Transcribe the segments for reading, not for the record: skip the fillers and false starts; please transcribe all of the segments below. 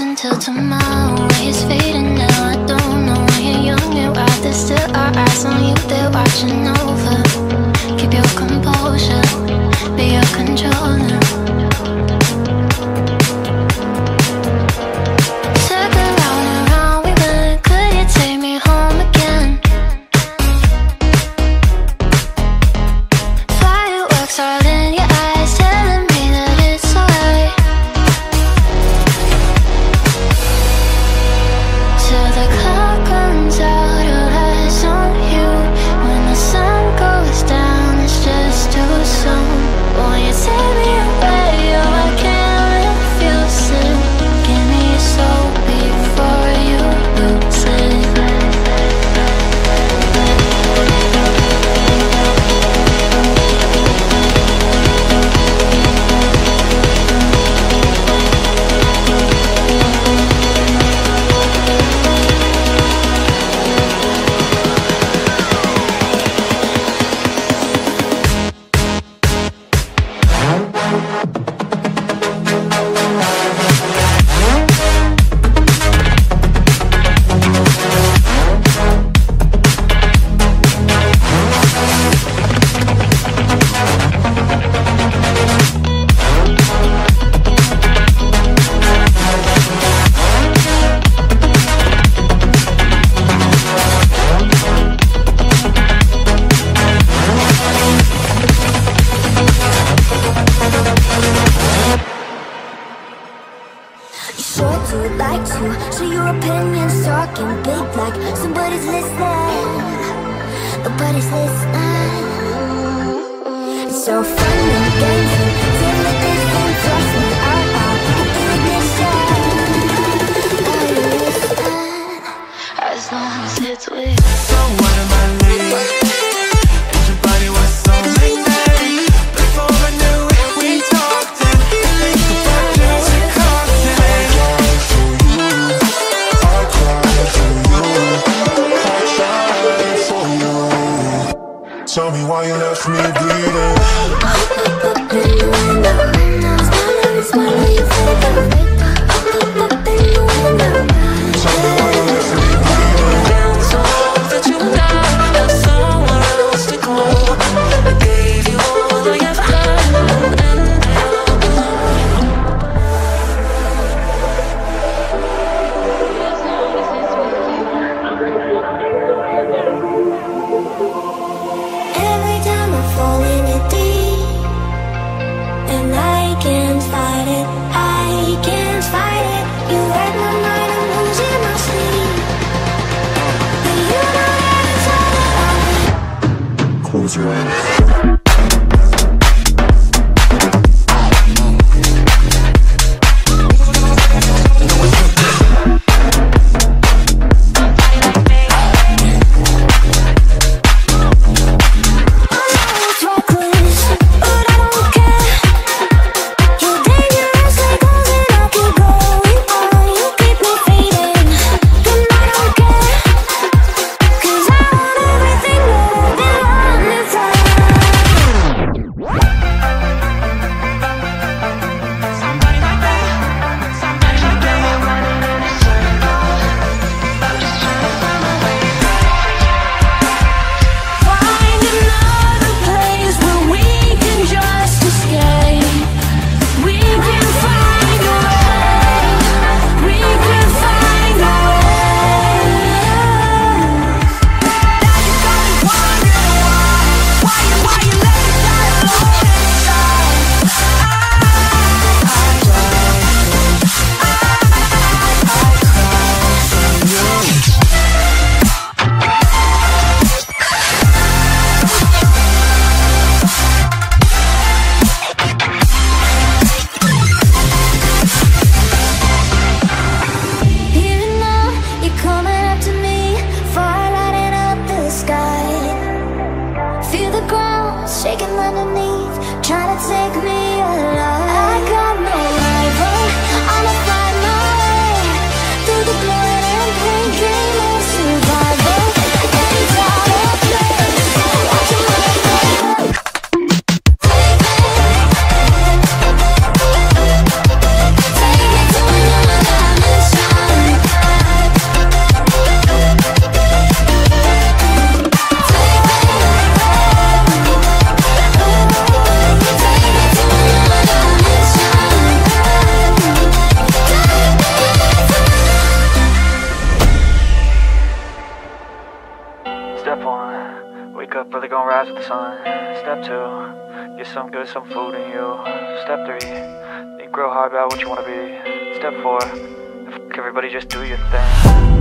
Until tomorrow is fading now. I don't know when you're young and why there still are eyes on you. They're watching over. Keep your composure, be your controller. Took around and around we went. Could you take me home again? Fireworks are in your eyes, telling me that it's alright. Till the clock runs out, her eyes on you. When the sun goes down, it's just too soon. Won't you take me away? Oh, I can't refuse it. Give me your soul before you lose it. Tell me why you left me bleeding. shaking underneath, trying to take me alive. I got no rival, I'ma find my way through the blood and pain, game of survival. Any time or place, watch you make me look. Take it to another dimension. Take it to another dimension. Step one, wake up early, gonna rise with the sun. Step two, get some good, some food in you. Step three, think real hard about what you wanna be. Step four, everybody just do your thing.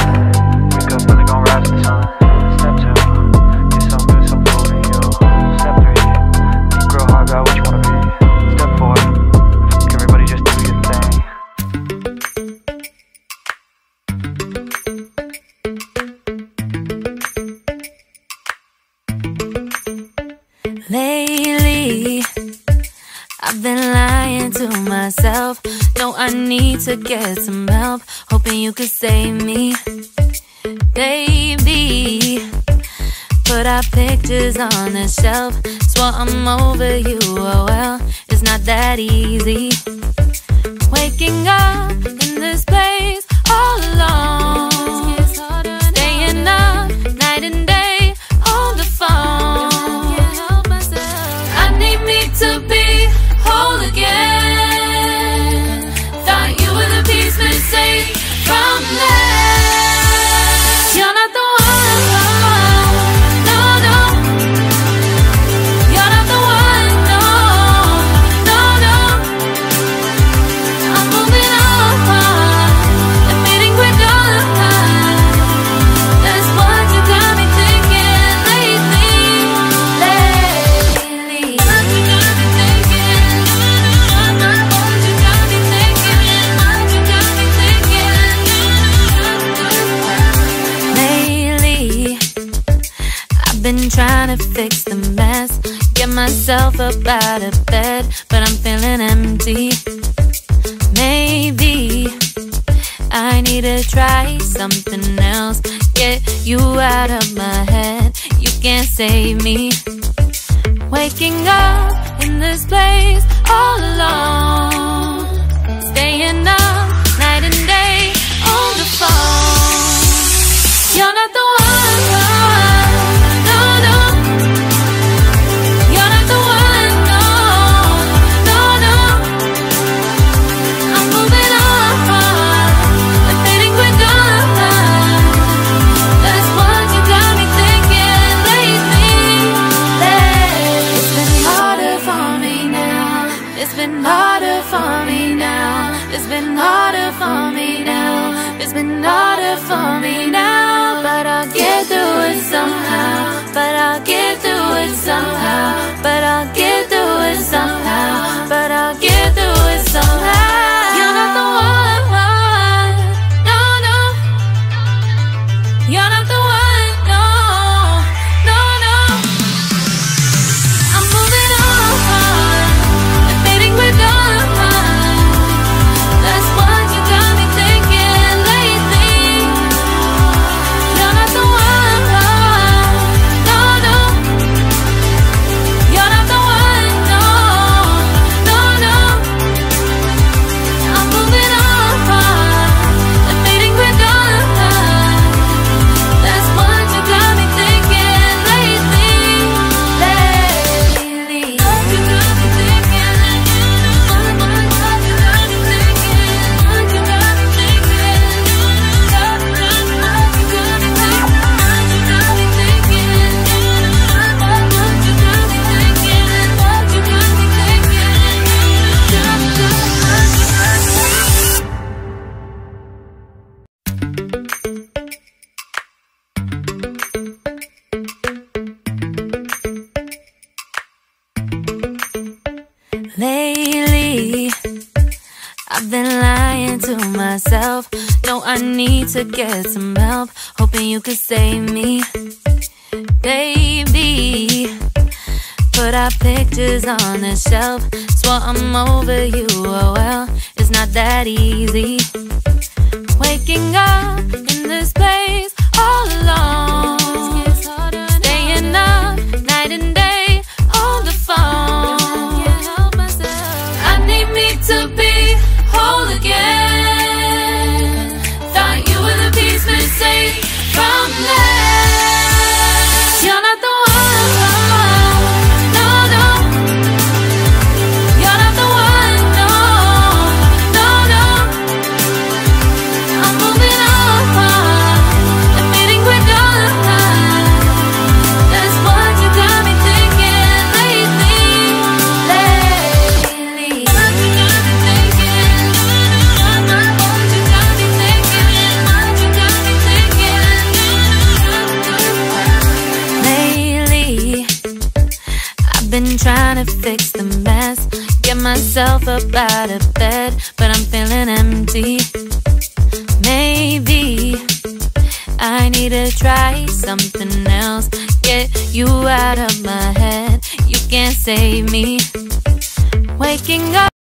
up, we're gonna rise to the sun. No, I need to get some help. Hoping you could save me, baby. Put our pictures on the shelf. Swore I'm over you, oh well. It's not that easy. Waking up in this place all alone. Staying up night and day on the phone. I need me to be whole again. Mistake from last. You're not the one, no, no. You're not the one, no, no, no. I'm moving on. I'm meeting with all of us. That's what you got me thinking lately. Trying to fix the mess, get myself up out of bed, but I'm feeling empty. Maybe I need to try something else. Get you out of my head, you can't save me. Waking up in this place all alone, staying up night and day on the phone. You're not the one, no, no. You're not the one, no, no, no. I'm moving on, I'm fading with your love. That's what you got me thinking lately. It's been harder for me now. It's been harder for me now. It's been harder for me now. It's been harder for me now. But I'll get through it somehow. But I'll get through it somehow. But I'll get through it somehow. But I'll get through it somehow. You're not the one, no, no. You're not the one, no, no, no. I'm moving on, I'm fading with your love. That's what you got me thinking lately. You're not the one, no, no. You're not the one, no, no, no. I'm moving on, I'm fading with your love. That's what you got me thinking lately. You got me thinking, you got me thinking, you got me thinking, you got me thinking, you got me thinking, you got me thinking, you got me thinking. Lately, I've been lying to myself. No, I need to get some help. Hoping you could save me, baby. Put our pictures on the shelf. Swore I'm over you, oh well, it's not that easy. Waking up in this place all alone, staying up night and day on the phone. I need me to be whole again. Thought you were the piece missing from last. You're not the one, no, no. You're not the one, no, no, no. I'm moving on, I'm fading with your love. That's what you got me thinking lately. What you got me thinking, what you got me thinking, what you got me thinking. Lately, I've been trying to fix the mess, get myself up out of bed, but I'm feeling empty. Maybe I need to try something else. Get you out of my head, you can't save me. Waking up